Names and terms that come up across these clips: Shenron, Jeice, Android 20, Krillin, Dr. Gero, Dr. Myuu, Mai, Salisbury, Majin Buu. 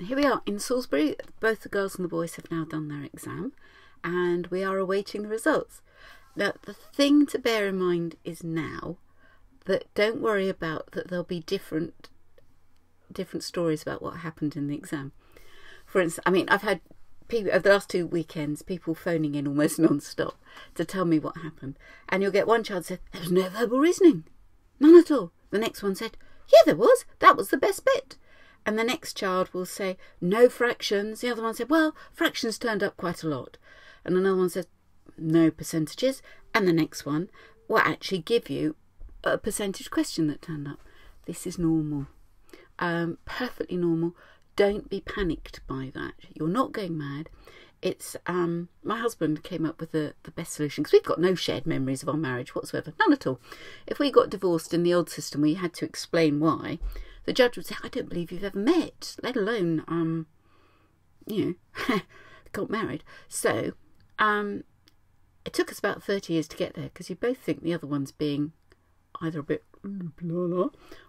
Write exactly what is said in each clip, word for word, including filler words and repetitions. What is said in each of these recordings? here we are in Salisbury. Both the girls and the boys have now done their exam and we are awaiting the results. Now, the thing to bear in mind is now that don't worry about that there'll be different different stories about what happened in the exam. For instance, I mean, I've had people over the last two weekends, people phoning in almost non-stop to tell me what happened. And you'll get one child said, there was no verbal reasoning, none at all. The next one said, yeah, there was, that was the best bit. And the next child will say, no fractions. The other one said, well, fractions turned up quite a lot. And another one says, no percentages. And the next one will actually give you a percentage question that turned up. This is normal, um, perfectly normal. Don't be panicked by that. You're not going mad. It's um, my husband came up with the, the best solution, because we've got no shared memories of our marriage whatsoever, none at all. If we got divorced in the old system, we had to explain why. The judge would say, I don't believe you've ever met, let alone, um, you know, got married. So um, it took us about thirty years to get there, because you both think the other one's being either a bit blah, blah,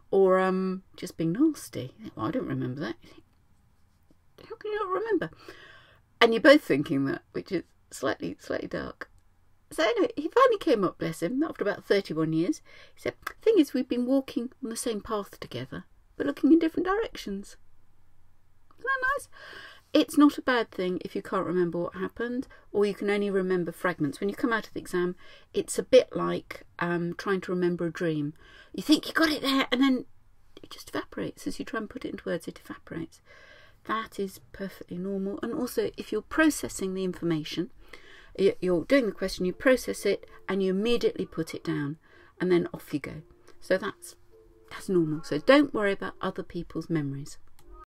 or um, just being nasty. Well, I don't remember that. How can you not remember? And you're both thinking that, which is slightly, slightly dark. So anyway, he finally came up, bless him, after about thirty-one years. He said, the thing is, we've been walking on the same path together, but looking in different directions. Isn't that nice? It's not a bad thing if you can't remember what happened, or you can only remember fragments. When you come out of the exam, it's a bit like um, trying to remember a dream. You think you got it there, and then it just evaporates. As you try and put it into words, it evaporates. That is perfectly normal. And also, if you're processing the information, you're doing the question, you process it and you immediately put it down and then off you go. So that's that's normal. So don't worry about other people's memories.